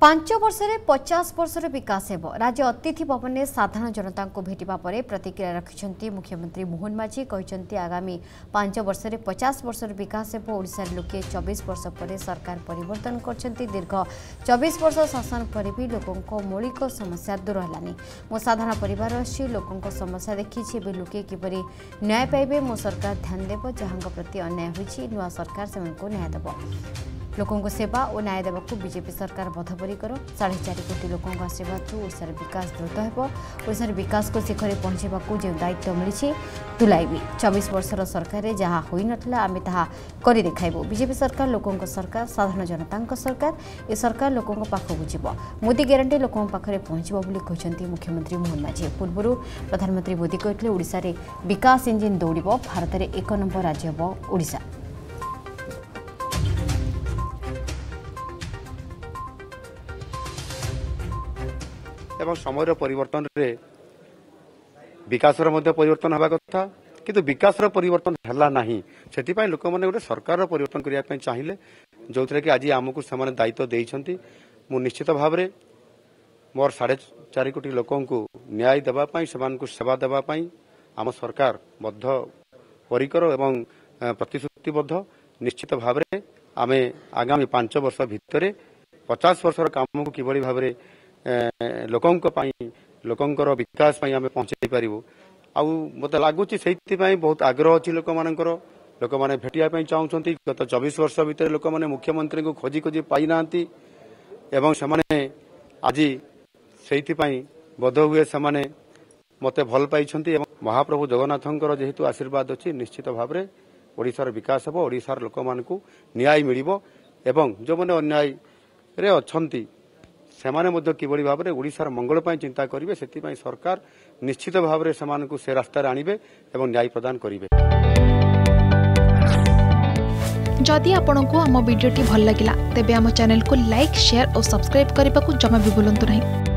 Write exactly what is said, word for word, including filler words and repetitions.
पांच वर्ष में पचास वर्षर विकास हो राज्य अतिथि भवन में साधारण जनता को भेटा पर प्रतिक्रिया रखिंट मुख्यमंत्री मोहन माझी कहते आगामी पांच वर्ष में पचास वर्षर विकास होशार लोके चौबीस वर्ष पर सरकार परिवर्तन करछंती दीर्घ चौबीस वर्ष शासन पर भी लोकों मौलिक समस्या दूर है मो साधारण परिवार अच्छी लोकों समस्या देखी भी लोके किपरि न्याय पाइबे मो सरकार ध्यान देव जहां प्रति अन्याय होई नुआ सरकार से न्याय देव लोकों को सेवा और न्याय देवा बीजेपी सरकार बद्धपरिकर साढ़े चार कोटी लोकों आशीर्वाद ओडार विकास द्रुत होशार विकास को शिखर पहुंचाक जो दायित्व मिली तुलाइबी चौबीस वर्षर सरकार जहाँ हो ना आम ताहा कर देखाइबो। बीजेपी सरकार लोकों सरकार साधारण जनता सरकार ए सरकार लोकों पाखक जीव मोदी ग्यारंटी लोकों पाखे पहुँचबो कहते मुख्यमंत्री मोहन माझी। पूर्व प्रधानमंत्री मोदी कहते ओडिशा रे विकास इंजिन दौड़ भारत में एक नंबर राज्य हो ओडिशा। एवं समय परिवर्तन रे विकास रे मध्य परिवर्तन हवा कथा किंतु विकास रे परिवर्तन हला नाही सेति पय लोक माने गोटे सरकार रे परिवर्तन करिया पय चाहिले जोथरे कि आज आमको समान दायित्व देइछंती। मु निश्चित भाव रे मोर साढ़े चार कोटी लोकों को न्याय देबा पय समान को सेवा देबा पय आम सरकार बद्ध परिकर एवं प्रतिश्रुतिबद्ध। निश्चित भाव रे आमे आगामी पांच वर्ष भितरे पचास वर्षर काम को किबडी भाव रे लोकों को पाई लोकों को विकास पाई आमे पहुंचाई पारिबो। आ मत लगुच से बहुत आग्रह अच्छी लोक मानकर लोक मैंने भेटिया चाहते गत चौबीस वर्ष भितर लोक मैंने मुख्यमंत्री को खोजी खोजी पाई ना एवं से आज से बोध हुए से मत भल पाई महाप्रभु जगन्नाथंकर जेहेतु आशीर्वाद अच्छी निश्चित भाव में ओडिशार विकास हो ओडिशार लोक मानकु न्याय मिलिबो एवं जो मैंने अन्याय रे अछंती सेमाने मध्य किबडी भाव रे ओडिशार मंगल पाई चिंता करिवे सेति पाई सरकार निश्चित भाव रे समान को से रास्ता राणीबे एवं न्याय प्रदान करिवे। जदि आपनको हमर वीडियो टी भल लागिला तेबे हमर चैनल को लाइक शेयर और सब्सक्राइब करबा को जमा भी भूलंतु नहीं।